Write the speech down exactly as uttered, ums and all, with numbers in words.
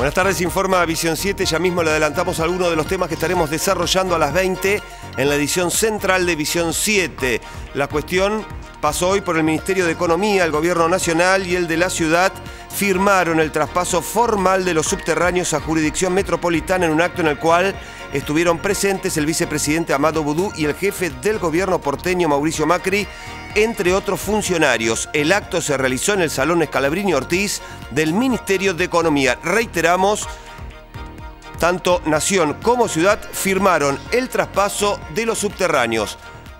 Buenas tardes, informa Visión siete. Ya mismo le adelantamos algunos de los temas que estaremos desarrollando a las veinte en la edición central de Visión siete. La cuestión pasó hoy por el Ministerio de Economía, el Gobierno Nacional y el de la Ciudad firmaron el traspaso formal de los subterráneos a jurisdicción metropolitana en un acto en el cual estuvieron presentes el vicepresidente Amado Boudou y el jefe del gobierno porteño Mauricio Macri, entre otros funcionarios. El acto se realizó en el Salón Escalabrini Ortiz del Ministerio de Economía. Reiteramos, tanto Nación como Ciudad firmaron el traspaso de los subterráneos.